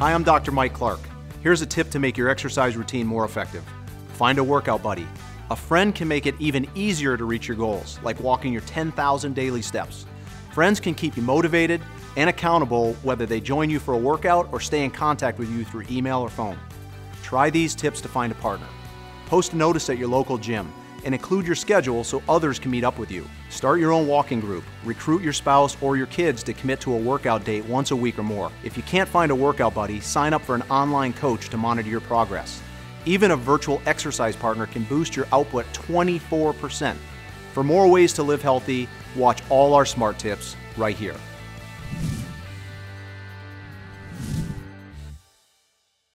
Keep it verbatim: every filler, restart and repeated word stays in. Hi, I'm Doctor Mike Clark. Here's a tip to make your exercise routine more effective. Find a workout buddy. A friend can make it even easier to reach your goals, like walking your ten thousand daily steps. Friends can keep you motivated and accountable whether they join you for a workout or stay in contact with you through email or phone. Try these tips to find a partner. Post a notice at your local gym and include your schedule so others can meet up with you. Start your own walking group. Recruit your spouse or your kids to commit to a workout date once a week or more. If you can't find a workout buddy, sign up for an online coach to monitor your progress. Even a virtual exercise partner can boost your output twenty-four percent. For more ways to live healthy, watch all our smart tips right here.